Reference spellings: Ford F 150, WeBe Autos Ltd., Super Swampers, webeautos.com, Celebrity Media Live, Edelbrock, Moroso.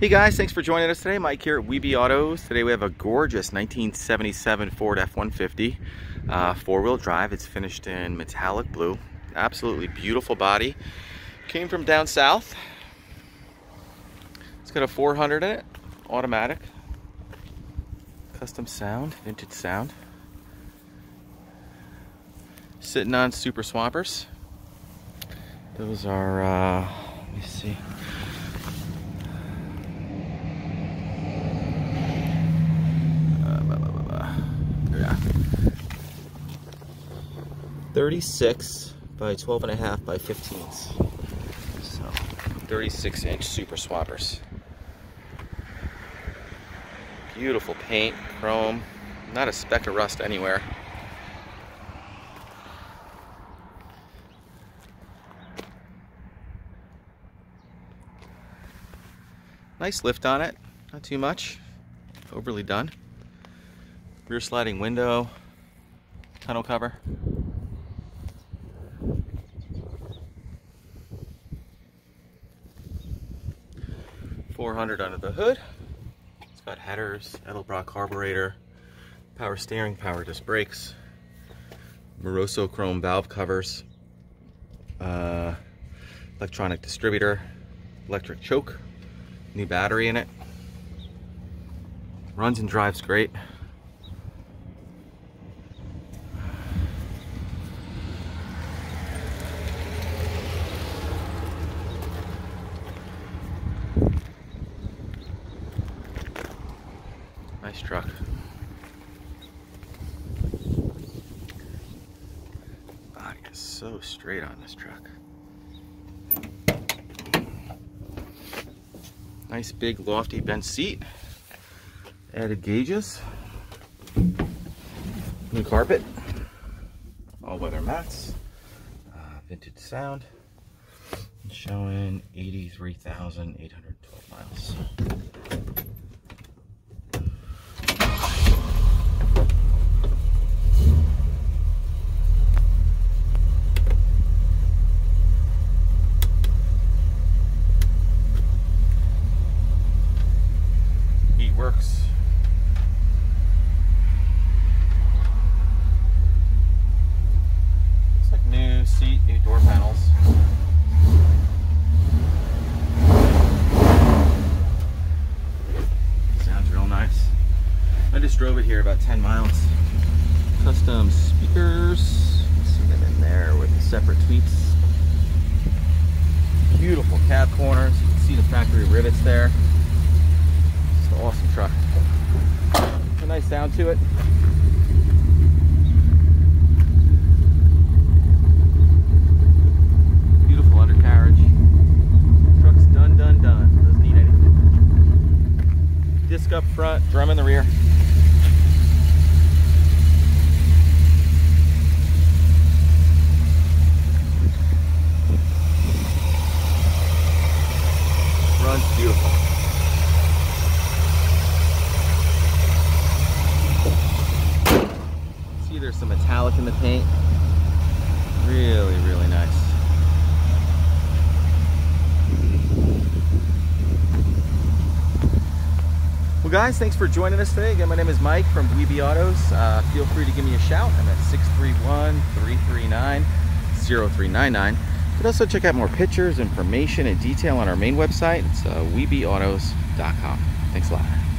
Hey guys, thanks for joining us today. Mike here at WeBe Autos. Today we have a gorgeous 1977 Ford F 150 four-wheel drive. It's finished in metallic blue. Absolutely beautiful body. Came from down south. It's got a 400 in it, automatic. Custom sound, vintage sound. Sitting on Super Swampers. Those are, let me see. Yeah. 36 by 12.5 by 15s. So 36-inch Super Swampers. Beautiful paint, chrome, not a speck of rust anywhere. Nice lift on it, not too much, overly done. Rear sliding window, tonneau cover. $400 under the hood. It's got headers, Edelbrock carburetor, power steering, power disc brakes, Moroso chrome valve covers, electronic distributor, electric choke, new battery in it. Runs and drives great. Nice truck. Body is so straight on this truck. Nice big lofty bench seat. Added gauges. New carpet. All-weather mats. Vintage sound. Showing 83,812 miles. Works. Looks like new seat, new door panels. Sounds real nice. I just drove it here about 10 miles. Custom speakers. See them in there with the separate tweets. Beautiful cab corners. You can see the factory rivets there. Awesome truck. A nice sound to it. Beautiful undercarriage. Truck's done. Doesn't need anything. Disc up front, drum in the rear. Runs beautiful. There's some metallic in the paint. Really nice. Well guys, thanks for joining us today. Again, my name is Mike from WeBe Autos. Feel free to give me a shout. I'm at 631-339-0399. You can also check out more pictures, information, and detail on our main website. It's webeautos.com. Thanks a lot.